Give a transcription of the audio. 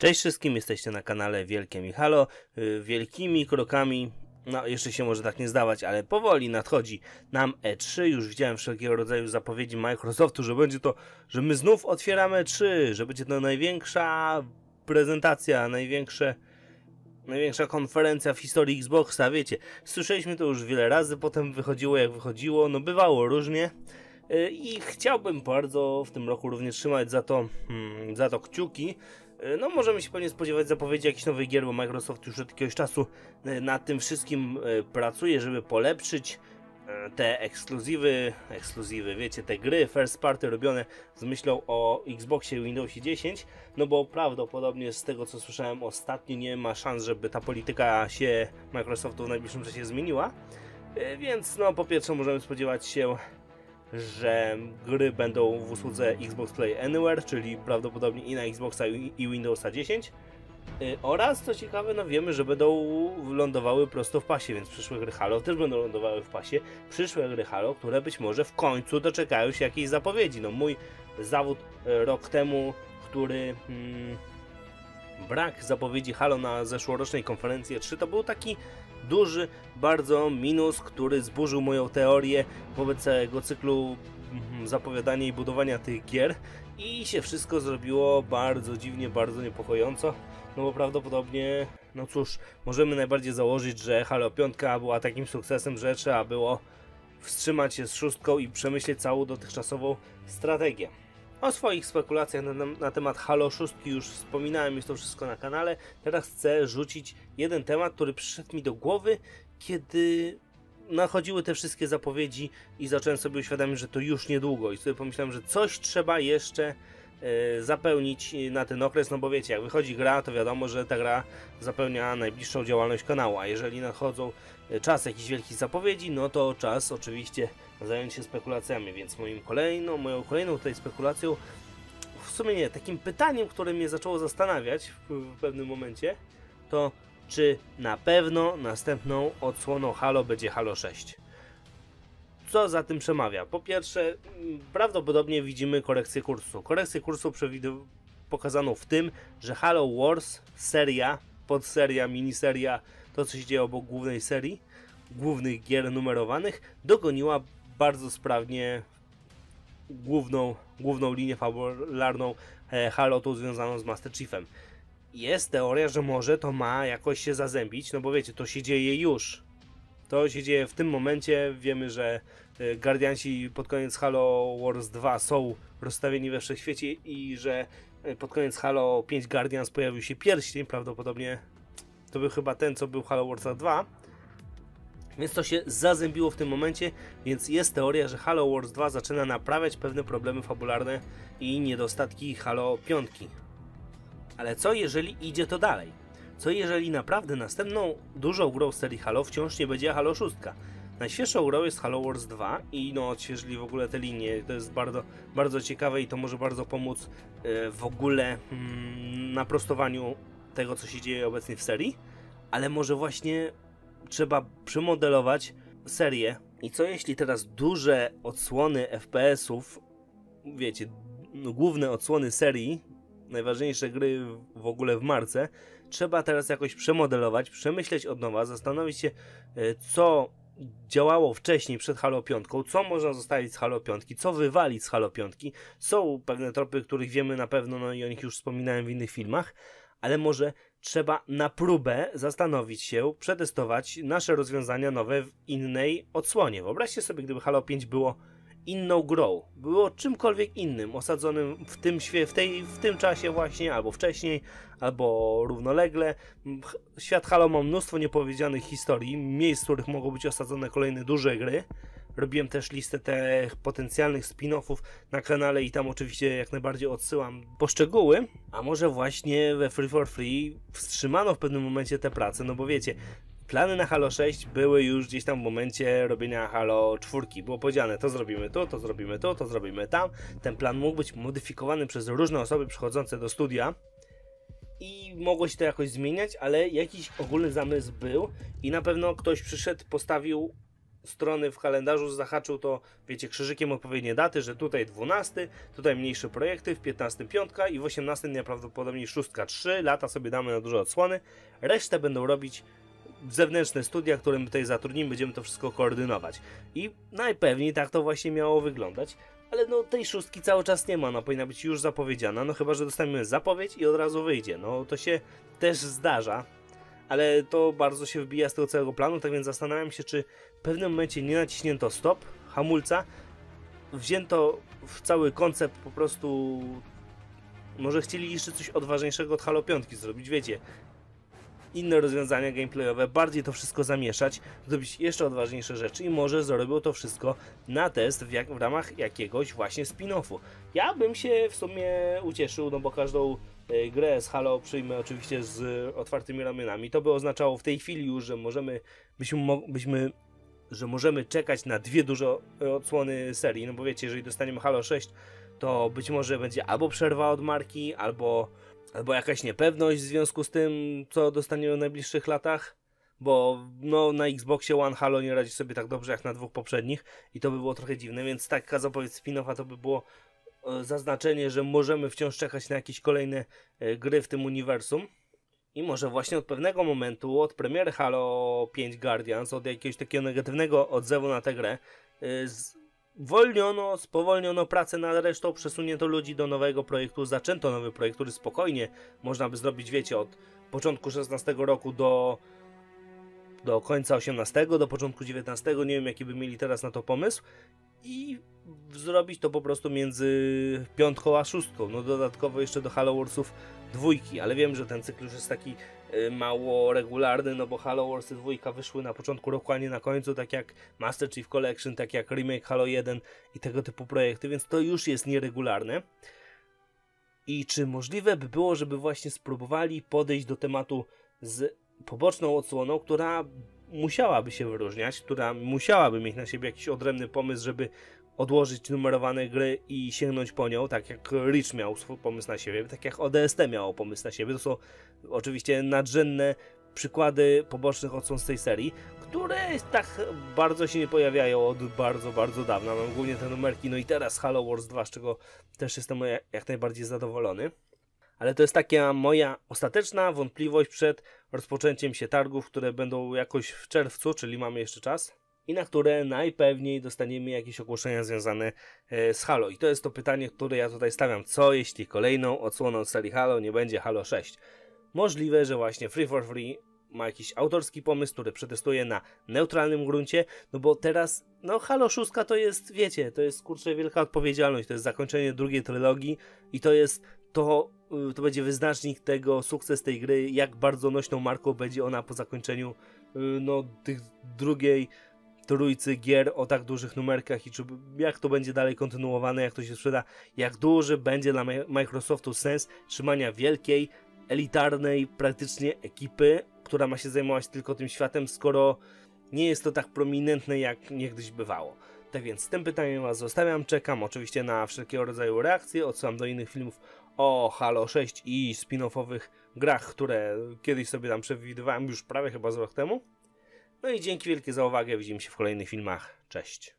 Cześć wszystkim, jesteście na kanale Wielkie Mi Halo. Wielkimi krokami, no jeszcze się może tak nie zdawać, ale powoli nadchodzi nam E3. Już widziałem wszelkiego rodzaju zapowiedzi Microsoftu, że będzie to, że my znów otwieramy E3, że będzie to największa prezentacja, największa konferencja w historii Xboxa, wiecie. Słyszeliśmy to już wiele razy, potem wychodziło jak wychodziło, no bywało różnie. I chciałbym bardzo w tym roku również trzymać za to kciuki. No możemy się pewnie spodziewać zapowiedzi jakichś nowych gier, bo Microsoft już od jakiegoś czasu nad tym wszystkim pracuje, żeby polepszyć te ekskluzywy, wiecie, te gry first party robione z myślą o Xboxie i Windowsie 10, no bo prawdopodobnie z tego co słyszałem ostatnio nie ma szans, żeby ta polityka się Microsoftu w najbliższym czasie zmieniła, więc no po pierwsze możemy spodziewać się, że gry będą w usłudze Xbox Play Anywhere, czyli prawdopodobnie i na Xboxa i Windowsa 10 oraz, co ciekawe, no wiemy, że będą lądowały prosto w pasie, więc przyszłe gry Halo też będą lądowały w pasie, przyszłe gry Halo, które być może w końcu doczekają się jakiejś zapowiedzi. No mój zawód rok temu, który... brak zapowiedzi Halo na zeszłorocznej konferencji E3 to był taki duży bardzo minus, który zburzył moją teorię wobec całego cyklu zapowiadania i budowania tych gier i się wszystko zrobiło bardzo dziwnie, bardzo niepokojąco, no bo prawdopodobnie, no cóż, możemy najbardziej założyć, że Halo 5 była takim sukcesem, że trzeba było wstrzymać się z szóstką i przemyśleć całą dotychczasową strategię. O swoich spekulacjach na temat Halo 6 już wspominałem, jest to wszystko na kanale. Teraz chcę rzucić jeden temat, który przyszedł mi do głowy, kiedy nachodziły te wszystkie zapowiedzi i zacząłem sobie uświadamiać, że to już niedługo i sobie pomyślałem, że coś trzeba jeszcze zapełnić na ten okres, no bo wiecie, jak wychodzi gra, to wiadomo, że ta gra zapełnia najbliższą działalność kanału, a jeżeli nadchodzą czas jakichś wielkich zapowiedzi, no to czas oczywiście zająć się spekulacjami, więc moją kolejną tutaj spekulacją, w sumie nie, takim pytaniem, które mnie zaczęło zastanawiać w pewnym momencie, to czy na pewno następną odsłoną Halo będzie Halo 6? Co za tym przemawia? Po pierwsze, prawdopodobnie widzimy korekcję kursu. Korekcję kursu pokazaną w tym, że Halo Wars, seria, podseria, miniseria, to co się dzieje obok głównej serii, głównych gier numerowanych, dogoniła bardzo sprawnie główną linię fabularną Halo, tą związaną z Master Chiefem. Jest teoria, że może to ma jakoś się zazębić, no bo wiecie, to się dzieje już. To się dzieje w tym momencie, wiemy, że Guardiansi pod koniec Halo Wars 2 są rozstawieni we wszechświecie i że pod koniec Halo 5 Guardians pojawił się pierścień, prawdopodobnie to był chyba ten, co był Halo Wars 2, więc to się zazębiło w tym momencie, więc jest teoria, że Halo Wars 2 zaczyna naprawiać pewne problemy fabularne i niedostatki Halo 5. Ale co jeżeli idzie to dalej? Co jeżeli naprawdę następną dużą grą serii Halo wciąż nie będzie Halo 6? Najświeższą grą jest Halo Wars 2 i no odświeżyli w ogóle te linie, to jest bardzo, bardzo ciekawe i to może bardzo pomóc w ogóle naprostowaniu tego, co się dzieje obecnie w serii, ale może właśnie trzeba przemodelować serię. I co jeśli teraz duże odsłony FPS-ów, wiecie, główne odsłony serii, najważniejsze gry w ogóle w marce, trzeba teraz jakoś przemodelować, przemyśleć od nowa, zastanowić się, co działało wcześniej przed Halo 5, co można zostawić z Halo 5, co wywalić z Halo 5. Są pewne tropy, których wiemy na pewno, no i o nich już wspominałem w innych filmach, ale może trzeba na próbę zastanowić się, przetestować nasze rozwiązania nowe w innej odsłonie. Wyobraźcie sobie, gdyby Halo 5 było inną grą, było czymkolwiek innym, osadzonym w tym czasie właśnie, albo wcześniej, albo równolegle. Świat Halo ma mnóstwo niepowiedzianych historii, miejsc, w których mogą być osadzone kolejne duże gry. Robiłem też listę tych potencjalnych spin-offów na kanale i tam oczywiście jak najbardziej odsyłam po szczegóły. A może właśnie we Free for Free wstrzymano w pewnym momencie te prace, no bo wiecie, plany na Halo 6 były już gdzieś tam w momencie robienia Halo 4. Było powiedziane, to zrobimy to, to zrobimy to, to zrobimy tam. Ten plan mógł być modyfikowany przez różne osoby przychodzące do studia i mogło się to jakoś zmieniać, ale jakiś ogólny zamysł był i na pewno ktoś przyszedł, postawił strony w kalendarzu zahaczył, to wiecie, krzyżykiem odpowiednie daty, że tutaj 12, tutaj mniejsze projekty, w 15 piątka i w 18 najprawdopodobniej szóstka, 3 lata sobie damy na duże odsłony, resztę będą robić zewnętrzne studia, którym tutaj zatrudnimy, będziemy to wszystko koordynować i najpewniej tak to właśnie miało wyglądać. Ale no tej szóstki cały czas nie ma, ona powinna być już zapowiedziana, no chyba że dostaniemy zapowiedź i od razu wyjdzie, no to się też zdarza, ale to bardzo się wbija z tego całego planu, tak więc zastanawiam się, czy w pewnym momencie nie naciśnięto stop, hamulca, wzięto w cały koncept po prostu, może chcieli jeszcze coś odważniejszego od Halo 5 zrobić, wiecie, inne rozwiązania gameplayowe, bardziej to wszystko zamieszać, zrobić jeszcze odważniejsze rzeczy i może zrobią to wszystko na test w ramach jakiegoś właśnie spin-offu. Ja bym się w sumie ucieszył, no bo każdą grę z Halo przyjmę oczywiście z otwartymi ramionami. To by oznaczało w tej chwili już, że możemy czekać na dwie duże odsłony serii, no bo wiecie, jeżeli dostaniemy Halo 6, to być może będzie albo przerwa od marki, albo jakaś niepewność w związku z tym, co dostaniemy w najbliższych latach, bo no, na Xboxie One Halo nie radzi sobie tak dobrze jak na dwóch poprzednich i to by było trochę dziwne, więc taka zapowiedź spin-offa to by było zaznaczenie, że możemy wciąż czekać na jakieś kolejne gry w tym uniwersum i może właśnie od pewnego momentu, od premiery Halo 5 Guardians, od jakiegoś takiego negatywnego odzewu na tę grę, spowolniono pracę nad resztą, przesunięto ludzi do nowego projektu, zaczęto nowy projekt, który spokojnie można by zrobić, wiecie, od początku 16 roku do końca 18, do początku 19, nie wiem jaki by mieli teraz na to pomysł i zrobić to po prostu między piątką a szóstką, no dodatkowo jeszcze do Halo Warsów dwójki, ale wiem, że ten cykl już jest taki mało regularny, no bo Halo Warsy dwójka wyszły na początku roku, a nie na końcu, tak jak Master Chief Collection, tak jak remake Halo 1 i tego typu projekty, więc to już jest nieregularne. I czy możliwe by było, żeby właśnie spróbowali podejść do tematu z poboczną odsłoną, która musiałaby się wyróżniać, która musiałaby mieć na siebie jakiś odrębny pomysł, żeby odłożyć numerowane gry i sięgnąć po nią, tak jak Reach miał swój pomysł na siebie, tak jak ODST miało pomysł na siebie. To są oczywiście nadrzędne przykłady pobocznych odsłon z tej serii, które tak bardzo się nie pojawiają od bardzo, bardzo dawna. Mam głównie te numerki, no i teraz Halo Wars 2, z czego też jestem jak najbardziej zadowolony. Ale to jest taka moja ostateczna wątpliwość przed rozpoczęciem się targów, które będą jakoś w czerwcu, czyli mamy jeszcze czas. I na które najpewniej dostaniemy jakieś ogłoszenia związane z Halo. I to jest to pytanie, które ja tutaj stawiam. Co jeśli kolejną odsłoną serii Halo nie będzie Halo 6? Możliwe, że właśnie Free for Free ma jakiś autorski pomysł, który przetestuje na neutralnym gruncie, no bo teraz, no Halo 6 to jest, wiecie, to jest kurczę wielka odpowiedzialność, to jest zakończenie drugiej trylogii i to jest to będzie wyznacznik tego, sukces tej gry, jak bardzo nośną marką będzie ona po zakończeniu no tych drugiej trójcy gier o tak dużych numerkach i czy, jak to będzie dalej kontynuowane, jak to się sprzeda, jak duży będzie dla Microsoftu sens trzymania wielkiej, elitarnej praktycznie ekipy, która ma się zajmować tylko tym światem, skoro nie jest to tak prominentne jak niegdyś bywało. Tak więc z tym pytaniem Was zostawiam, czekam oczywiście na wszelkiego rodzaju reakcje, odsyłam do innych filmów o Halo 6 i spin-offowych grach, które kiedyś sobie tam przewidywałem już prawie chyba z rok temu. No i dzięki wielkie za uwagę, widzimy się w kolejnych filmach, cześć!